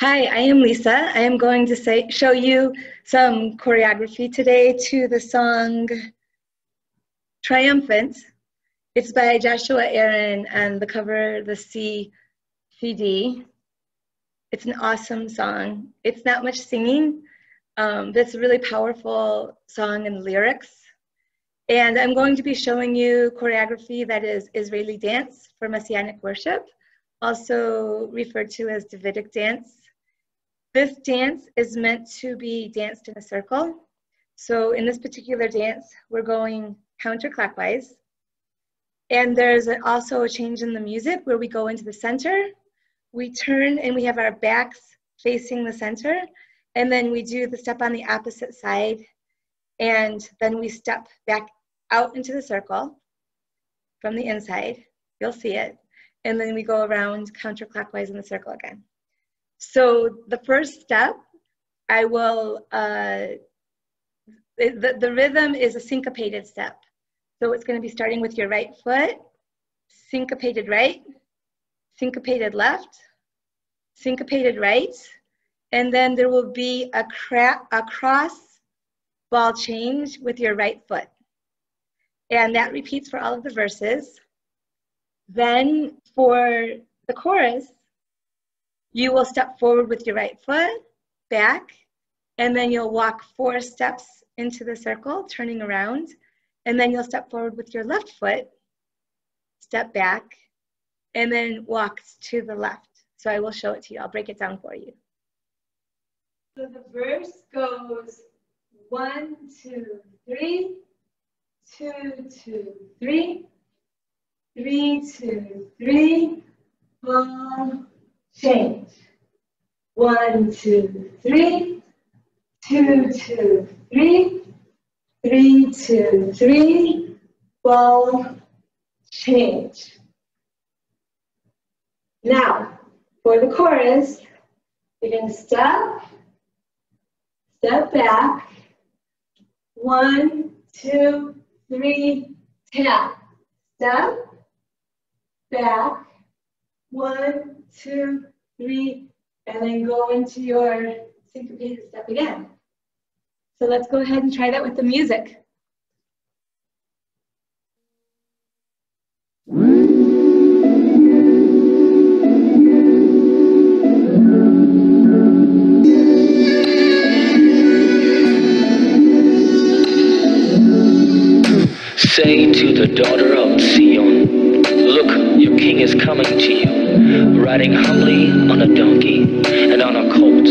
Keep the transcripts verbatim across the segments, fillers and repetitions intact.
Hi, I am Lisa. I am going to say, show you some choreography today to the song Triumphant. It's by Joshua Aaron and the cover, the C D. It's an awesome song. It's not much singing, um, but it's a really powerful song and lyrics. And I'm going to be showing you choreography that is Israeli dance for Messianic worship, also referred to as Davidic dance. This dance is meant to be danced in a circle. So in this particular dance, we're going counterclockwise. And there's also a change in the music where we go into the center, we turn and we have our backs facing the center, and then we do the step on the opposite side, and then we step back out into the circle from the inside, you'll see it, and then we go around counterclockwise in the circle again. So the first step, I will, uh, the, the rhythm is a syncopated step. So it's going to be starting with your right foot, syncopated right, syncopated left, syncopated right, and then there will be a, cra a cross ball change with your right foot. And that repeats for all of the verses. Then for the chorus, you will step forward with your right foot, back, and then you'll walk four steps into the circle, turning around, and then you'll step forward with your left foot, step back, and then walk to the left. So I will show it to you. I'll break it down for you. So the verse goes one, two, three, two, two, three, three, two, three, ball, change. One, two, three, two, two, three, three, two, three, ball, change. Now, for the chorus, you're going to step, step back, one, two, three, tap, step, back, one, two, three, and then go into your syncopated step again. So let's go ahead and try that with the music. Say to the daughter of Zion, look, your king is coming to you, riding humbly on a donkey and on a colt,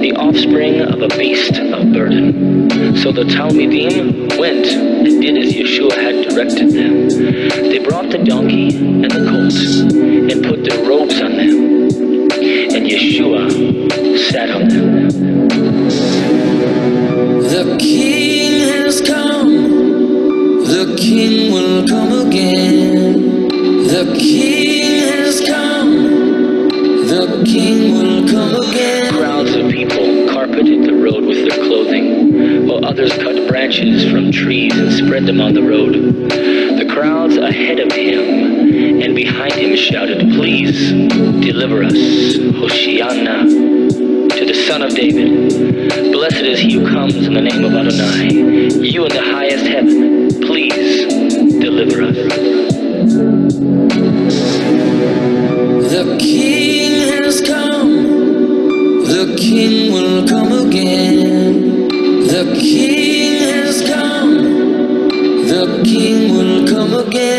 the offspring of a beast of burden. So the Talmideim went and did as Yeshua had directed them. They brought the donkey and the colt and put their robes on them, and Yeshua sat on them. The king has come. The king will come again. The king has come. The king will come again. Crowds of people carpeted the road with their clothing, while others cut branches from trees and spread them on the road. The crowds ahead of him and behind him shouted, please deliver us, Hosanna, to the Son of David. Blessed is he who comes in the name of Adonai. You in the highest heaven, please deliver us. The king has come. The king will come again. The king has come. The king will come again.